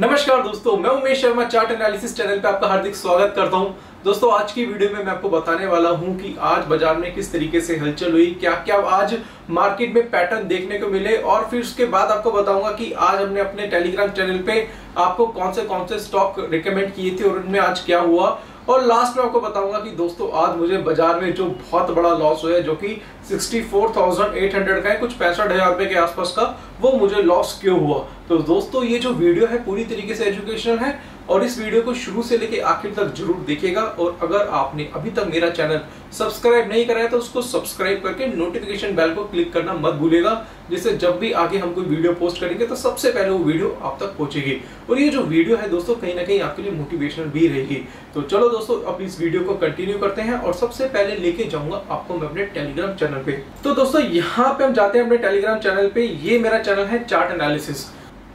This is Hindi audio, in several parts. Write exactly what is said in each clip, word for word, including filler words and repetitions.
नमस्कार दोस्तों, मैं Umesh Sharma chart analysis channel पे आपका हार्दिक स्वागत करता हूं। दोस्तों, आज की वीडियो में मैं आपको बताने वाला हूं कि आज बाजार में किस तरीके से हलचल हुई, क्या क्या आज मार्केट में पैटर्न देखने को मिले, और फिर उसके बाद आपको बताऊंगा कि आज हमने अपने टेलीग्राम चैनल पे आपको कौन से कौन से स्टॉक रिकमेंड किए थे और उनमें आज क्या हुआ। और लास्ट में आपको बताऊंगा कि दोस्तों आज मुझे बाजार में जो बहुत बड़ा लॉस हुआ है, जो कि चौंसठ हज़ार आठ सौ का है, कुछ पैंसठ हजार रुपए के आसपास का, वो मुझे लॉस क्यों हुआ। तो दोस्तों ये जो वीडियो है पूरी तरीके से एजुकेशनल है और इस वीडियो को शुरू से लेके आखिर तक जरूर देखिएगा। और अगर आपने अभी तक मेरा चैनल सब्सक्राइब नहीं कराया तो उसको सब्सक्राइब करके नोटिफिकेशन बेल को क्लिक करना मत भूलिएगा, जिससे जब भी आगे हम कोई वीडियो पोस्ट करेंगे तो सबसे पहले वो वीडियो आप तक पहुंचेगी। और ये जो वीडियो है दोस्तों कहीं ना कहीं आपके लिए मोटिवेशनल भी रहेगी। तो चलो दोस्तों अब इस वीडियो को कंटिन्यू करते हैं और सबसे पहले लेके जाऊंगा आपको मैं अपने टेलीग्राम चैनल पे। तो दोस्तों यहाँ पे हम जाते हैं अपने टेलीग्राम चैनल पे, ये मेरा चैनल है चार्ट एनालिसिस।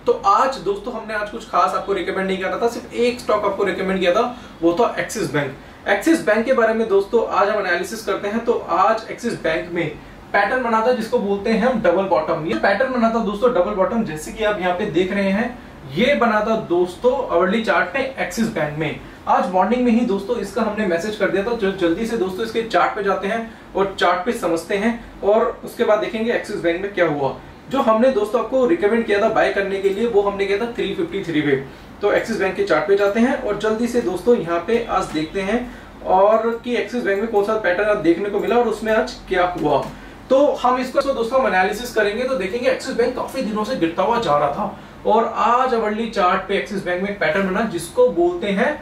तो आज दोस्तों हमने आज कुछ खास आपको रिकमेंड नहीं किया था, सिर्फ एक स्टॉक आपको रिकमेंड किया था, वो था एक्सिस बैंक। एक्सिस बैंक के बारे में दोस्तों आज हम एनालिसिस करते हैं। तो आज एक्सिस बैंक में पैटर्न बना था जिसको बोलते हैं हम डबल बॉटम। ये पैटर्न बना था दोस्तों डबल बॉटम, जैसे कि आप यहाँ पे देख रहे हैं, ये बना था दोस्तों अवर्ली चार्ट में एक्सिस बैंक में। आज मॉर्निंग में ही दोस्तों इसका हमने मैसेज कर दिया था। तो जल्दी से दोस्तों इसके चार्ट पे जाते हैं और चार्ट पे समझते हैं और उसके बाद देखेंगे एक्सिस बैंक में क्या हुआ। जो हमने दोस्तों आपको रिकमेंड किया था बाय करने के लिए, वो हमने किया था तीन सौ तिरेपन पे। तो एक्सिस बैंक के चार्ट पे जाते हैं और जल्दी से दोस्तों यहाँ पे आज देखते हैं और कि एक्सिस बैंक में कौन सा पैटर्न आज देखने को मिला और उसमें आज क्या हुआ। तो हम इसको तो दोस्तों एनालिसिस करेंगे। तो देखेंगे एक्सिस बैंक काफी दिनों से गिरता हुआ जा रहा था और आज अवर्ली चार्ट पे एक्सिस बैंक में एक पैटर्न बना जिसको बोलते हैं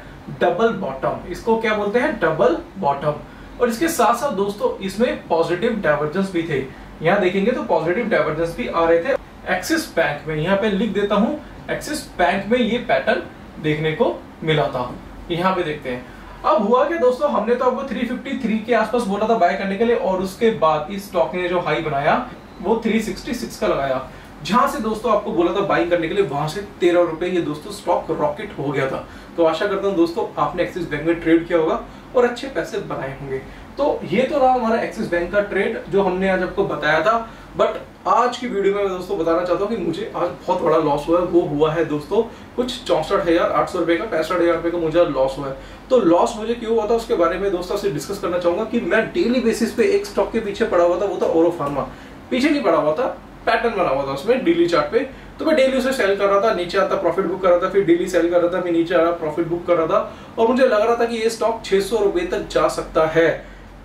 डबल बॉटम। इसको क्या बोलते हैं? Double bottom. और इसके साथ साथ दोस्तों इसमें पॉजिटिव डाइवर्जेंस भी थे। यहाँ देखेंगे तो पॉजिटिव डाइवर्जेंस भी आ रहे थे एक्सिस बैंक में। यहाँ पे लिख देता हूँ, एक्सिस बैंक में ये पैटर्न देखने को मिला था। यहाँ पे देखते हैं अब हुआ क्या दोस्तों। हमने तो आपको तीन सौ तिरेपन के आसपास बोला था बाय करने के लिए और उसके बाद इस स्टॉक ने जो हाई बनाया वो तीन सौ छियासठ का लगाया, जहां से दोस्तों आपको बोला था बाइंग करने के लिए, वहां से तेरह रुपए ये दोस्तों स्टॉक रॉकेट हो गया था। तो आशा करता हूं दोस्तों आपने एक्सिस बैंक में ट्रेड किया होगा और अच्छे पैसे बनाए होंगे। तो ये तो रहा हमारा एक्सिस बैंक का ट्रेड जो हमने आज आपको बताया था। बट आज की वीडियो में मैं दोस्तों बताना चाहता हूँ कि मुझे आज बहुत बड़ा लॉस हुआ है। वो हुआ है दोस्तों कुछ चौंसठ हजार आठ सौ रुपए का, पैंसठ हजार रुपए का मुझे लॉस हुआ है। तो लॉस मुझे क्यों हुआ था उसके बारे में दोस्तों से डिस्कस करना चाहूंगा कि मैं डेली बेसिस पे एक स्टॉक के पीछे पड़ा हुआ था, वो था ओरो फार्मा। पीछे नहीं पड़ा हुआ था, पैटर्न बना हुआ था उसमें डेली चार्ट पे। तो मैं डेली उसे सेल कर रहा था, नीचे आता प्रॉफिट बुक कर रहा था, फिर डेली सेल कर रहा था, फिर नीचे आ रहा प्रॉफिट बुक कर रहा था और मुझे लग रहा था कि ये स्टॉक छह सौ रुपए तक जा सकता है।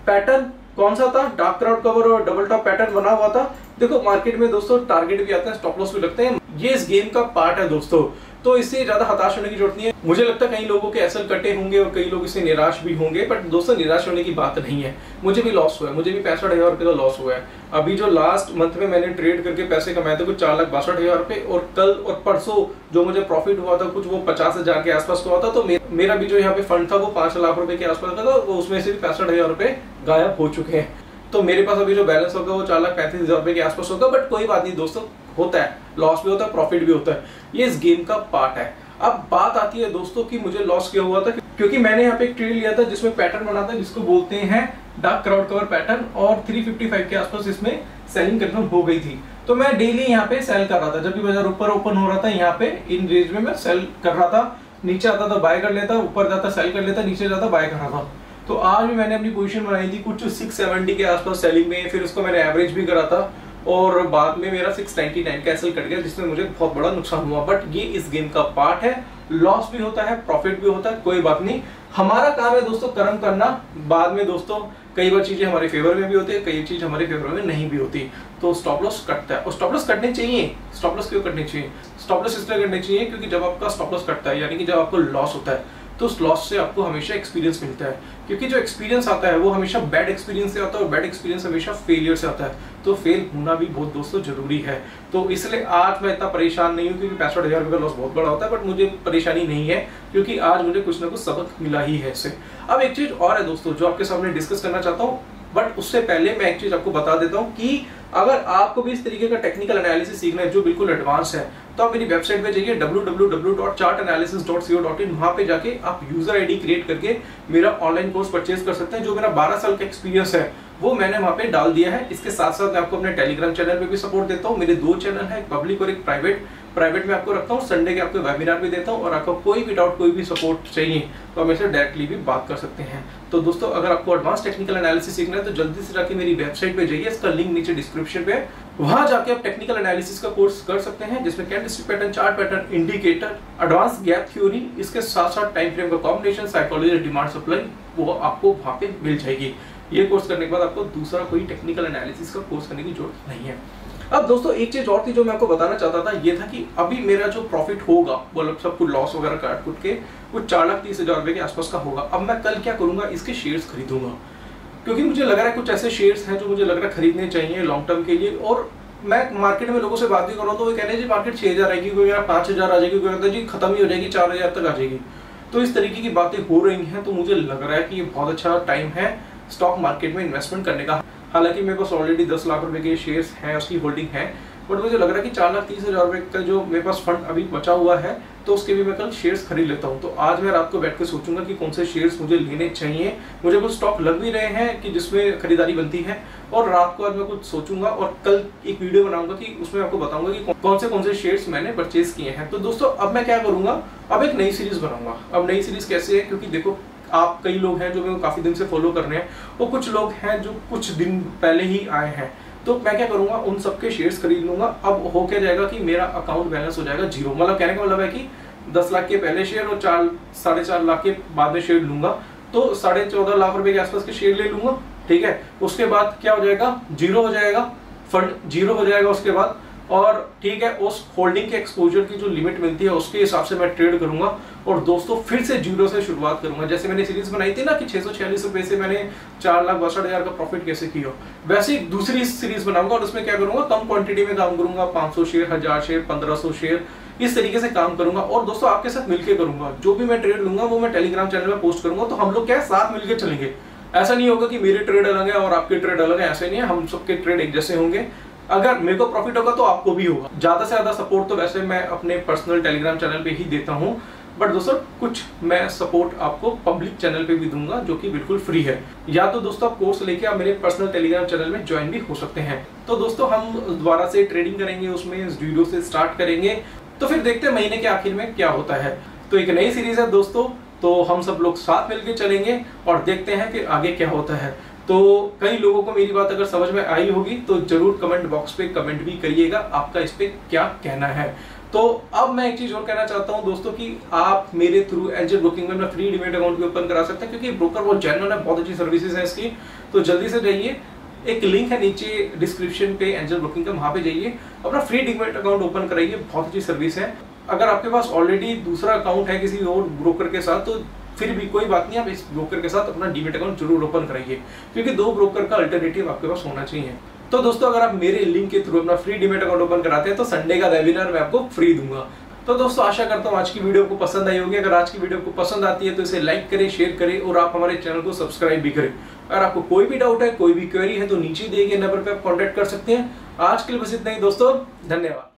पैटर्न कौन सा था? डार्क क्राउड कवर और डबल टॉप पैटर्न बना हुआ था। देखो मार्केट में दोस्तों टारगेट भी आते हैं, स्टॉप लॉस भी लगते हैं, ये इस गेम का पार्ट है दोस्तों। तो इससे ज्यादा हताश होने की जरूरत नहीं है। मुझे लगता है कई लोगों के एसएल कटे होंगे और कई लोग इससे निराश भी होंगे, बट दोस्तों निराश होने की बात नहीं है। मुझे भी लॉस हुआ है, मुझे भी पैंसठ हजार रुपये का लॉस हुआ है। अभी जो लास्ट मंथ में मैंने ट्रेड करके पैसे कमाए थे कुछ चार लाख बासठ हजार रुपये, और कल और परसों जो मुझे प्रॉफिट हुआ था कुछ वो पचास हजार के आसपास हुआ था। तो मेरा भी जो यहाँ पे फंड था वो पांच लाख रुपए के आसपास का था, उसमें से भी पैंसठ हजार रुपये गायब हो चुके हैं। तो मेरे पास अभी जो बैलेंस होगा वो चार लाख पैंतीस हजार रुपए के आसपास होगा। बट कोई बात नहीं दोस्तों, होता है, लॉस भी होता है, प्रॉफिट भी होता है, ये इस गेम का पार्ट है। अब बात आती है दोस्तों कि मुझे लॉस क्यों हुआ था, क्योंकि मैंने यहाँ पे एक ट्रेड लिया था जिसमें पैटर्न बना था जिसको बोलते हैं डार्क क्राउड कवर पैटर्न, और तीन सौ पचपन के आसपास इसमें सेलिंग कन्फर्म हो गई थी। तो मैं डेली यहाँ पे सेल कर रहा था, जब भी बाजार ऊपर ओपन हो रहा था यहाँ पे इन रेंज में मैं सेल कर रहा था, नीचे आता था बाय कर लेता, ऊपर जाता सेल कर लेता, नीचे जाता बाय कर रहा था। तो आज भी मैंने अपनी पोजीशन बनाई थी कुछ छह सौ सत्तर के आसपास सेलिंग में, फिर उसको मैंने एवरेज भी करा था और बाद में मेरा छह सौ निन्यानवे का एसएल कट गया, जिसमें मुझे बहुत बड़ा नुकसान हुआ। बट ये इस गेम का पार्ट है, लॉस भी होता है, प्रॉफिट भी होता है, कोई बात नहीं। हमारा काम है दोस्तों कर्म करना। बाद में दोस्तों कई बार चीजें हमारे फेवर में भी होती है, कई चीज हमारे फेवर में नहीं भी होती, तो स्टॉप लॉस कटता है। और स्टॉप लॉस कटने चाहिए। स्टॉप लॉस क्यों कटने चाहिए? स्टॉप लॉस इसलिए कटने चाहिए क्योंकि जब आपका स्टॉप लॉस कटता है, यानी कि जब आपको लॉस होता है, तो उस लॉस से आपको हमेशा एक्सपीरियंस मिलता है, क्योंकि जो एक्सपीरियंस आता है वो हमेशा बैड एक्सपीरियंस से आता है और बैड एक्सपीरियंस हमेशा फेलियर से आता है। तो फेल होना भी बहुत दोस्तों जरूरी है। तो इसलिए आज मैं इतना परेशान नहीं हूँ, क्योंकि पैंसठ हजार रुपये का लॉस बहुत बड़ा होता है, बट मुझे परेशानी नहीं है क्योंकि आज मुझे कुछ ना कुछ सबक मिला ही है इससे। अब एक चीज और है दोस्तों जो आपके सामने डिस्कस करना चाहता हूँ, बट उससे पहले मैं एक चीज आपको बता देता हूँ कि अगर आपको भी इस तरीके का टेक्निकल एनालिसिस सीखना है जो बिल्कुल एडवांस है, तो आप मेरी वेबसाइट पे जाइए W W W dot chart analysis dot C O dot in. वहाँ पे जाके आप यूजर आईडी क्रिएट करके मेरा ऑनलाइन कोर्स परचेज कर सकते हैं। जो मेरा बारह साल का एक्सपीरियंस है वो मैंने वहाँ पे डाल दिया है। इसके साथ साथ मैं आपको अपने टेलीग्राम चैनल पे भी सपोर्ट देता हूँ। मेरे दो चैनल है, एक पब्लिक और एक प्राइवेट। प्राइवेट में आपको रखता हूँ, संडे के आपको वेबिनार भी देता हूँ, और आपको कोई भी डाउट कोई भी सपोर्ट चाहिए तो हम इसे डायरेक्टली भी बात कर सकते हैं। तो दोस्तों अगर आपको एडवांस टेक्निकल एनालिसिस सीखना है तो जल्दी से जाके मेरी वेबसाइट पे जाइए, इसका लिंक नीचे डिस्क्रिप्शन पे, वहां जाके आप टेक्निकल एनालिसिस का कोर्स कर सकते हैं जिसमें candlestick pattern, chart pattern, indicator, advance gap theory, इसके साथ साथ टाइम फ्रेम का कॉम्बिनेशन, साइकोलॉजी, डिमांड सप्लाई, वो आपको वहाँ पे मिल जाएगी। ये कोर्स करने के बाद आपको दूसरा कोई टेक्निकल एनालिसिस का कोर्स करने की जरूरत नहीं है। अब दोस्तों एक चीज और थी जो मैं आपको बताना चाहता था, ये था कि अभी मेरा जो प्रॉफिट होगा वो मतलब सब कुछ लॉस वगैरह काट कुट के कुछ चार लाख तीस हजार रुपये के आसपास का होगा। अब मैं कल क्या करूंगा, इसके शेयर्स खरीदूंगा, क्योंकि मुझे लग रहा है कुछ ऐसे शेयर्स हैं जो मुझे लग रहा है खरीदने चाहिए लॉन्ग टर्म के लिए। और मैं मार्केट में लोगों से बात भी कर रहा हूँ तो वो कह रहे हैं जी मार्केट छः हज़ार आएगी, कोई मेरा पाँच हज़ार आ जाएगी, कोई कहता है जी खत्म ही हो जाएगी, चार हज़ार तक आ जाएगी। तो इस तरीके की बातें हो रही हैं, तो मुझे लग रहा है कि ये बहुत अच्छा टाइम है स्टॉक मार्केट में इन्वेस्टमेंट करने का। हालांकि मेरे पास ऑलरेडी दस लाख रुपए के शेयर्स हैं, उसकी होल्डिंग है, बट मुझे लग रहा है कि चार लाख तीस हजार रुपये का जो मेरे पास फंड अभी बचा हुआ है तो उसके भी मैं कल शेयर्स खरीद लेता हूँ। तो आज मैं रात को बैठ के सोचूंगा कि कौन से शेयर्स मुझे लेने चाहिए, मुझे कुछ स्टॉक लग भी रहे हैं कि जिसमें खरीदारी बनती है, और रात को आज मैं कुछ सोचूंगा और कल एक वीडियो बनाऊंगा कि उसमें आपको बताऊंगा कि कौन से कौन से शेयर्स मैंने परचेज किए हैं। तो दोस्तों अब मैं क्या करूंगा, अब एक नई सीरीज बनाऊंगा। अब नई सीरीज कैसे है, क्योंकि देखो आप कई लोग हैं जो मैं काफी दिन से फॉलो कर रहे हैं, और कुछ लोग हैं जो कुछ दिन पहले ही आए हैं, तो मैं क्या करूंगा उन सबके शेयर्स खरीद लूंगा। अब हो क्या जाएगा कि मेरा अकाउंट बैलेंस हो जाएगा जीरो, मतलब कहने का मतलब है कि दस लाख के पहले शेयर और चार साढ़े चार लाख के बाद में शेयर लूंगा, तो साढ़े चौदह लाख रुपए के आसपास के शेयर ले लूंगा, ठीक है। उसके बाद क्या हो जाएगा, जीरो हो जाएगा, फंड जीरो हो जाएगा उसके बाद, और ठीक है उस होल्डिंग के एक्सपोजर की जो लिमिट मिलती है उसके हिसाब से मैं ट्रेड करूंगा। और दोस्तों फिर से जीरो से शुरुआत करूंगा, जैसे मैंने सीरीज बनाई थी ना कि छह सौ छियालीस रुपए से मैंने चार लाख बासठ हजार का प्रॉफिट कैसे किया, वैसे दूसरी सीरीज बनाऊंगा। और उसमें क्या करूंगा, कम क्वांटिटी में काम करूंगा, पाँच सौ शेयर, हजार शेयर, पंद्रह सौ शेयर, इस तरीके से काम करूंगा। और दोस्तों आपके साथ मिलकर करूंगा, जो भी मैं ट्रेड लूंगा वो मैं टेलीग्राम चैनल में पोस्ट करूंगा, तो हम लोग क्या साथ मिलकर चलेंगे। ऐसा नहीं होगा कि मेरे ट्रेड अलग है और आपके ट्रेड अलग है, ऐसे नहीं है, हम सबके ट्रेड एक जैसे होंगे। अगर मेरे को प्रॉफिट होगा तो आपको भी होगा। ज्यादा से ज्यादा सपोर्ट तो वैसे मैं अपने पर्सनल टेलीग्राम चैनल पे ही देता हूँ, बट दोस्तों कुछ मैं सपोर्ट आपको पब्लिक चैनल पे भी दूंगा जो कि बिल्कुल फ्री है। या तो दोस्तों आप कोर्स लेके आप मेरे पर्सनल टेलीग्राम चैनल में ज्वाइन भी हो सकते हैं। तो दोस्तों हम दोबारा से ट्रेडिंग करेंगे, उसमें जीरो से स्टार्ट करेंगे, तो फिर देखते हैं महीने के आखिर में क्या होता है। तो एक नई सीरीज है दोस्तों, तो हम सब लोग साथ मिलकर चलेंगे और देखते हैं फिर आगे क्या होता है। तो कई लोगों को मेरी बात अगर समझ में आई होगी तो जरूर कमेंट बॉक्स पे कमेंट भी करिएगा, आपका इस पे क्या कहना है। तो अब मैं एक चीज और कहना चाहता हूं दोस्तों कि आप मेरे थ्रू एंजल ब्रोकिंग में अपना फ्री डीमेट अकाउंट भी ओपन करा सकते हैं, क्योंकि ब्रोकर बहुत जेन्युइन है, बहुत अच्छी सर्विसेज है इसकी। तो जल्दी से जाइए, एक लिंक है नीचे डिस्क्रिप्शन पे एंजल ब्रोकिंग का, वहां पे जाइए, अपना फ्री डीमेट अकाउंट ओपन कराइए, बहुत अच्छी सर्विस है। अगर आपके पास ऑलरेडी दूसरा अकाउंट है किसी और ब्रोकर के साथ तो फिर भी कोई बात नहीं, आप इस ब्रोकर के साथ अपना डीमेट अकाउंट जरूर ओपन कराइए, क्योंकि दो ब्रोकर का अल्टरनेटिव आपके पास होना चाहिए। तो दोस्तों अगर आप मेरे लिंक के थ्रू अपना फ्री डीमेट अकाउंट ओपन कराते हैं तो संडे का वेबिनार मैं आपको फ्री दूंगा। तो दोस्तों आशा करता हूँ आज की वीडियो आपको पसंद आई होगी। अगर आज की वीडियो आपको पसंद आती है तो इसे लाइक करें, शेयर करें, और आप हमारे चैनल को सब्सक्राइब भी करें। अगर आपको कोई भी डाउट है, कोई भी क्वेरी है, तो नीचे दिए गए नंबर पर आप कॉन्टेक्ट कर सकते हैं। आज के लिए बस इतना ही दोस्तों, धन्यवाद।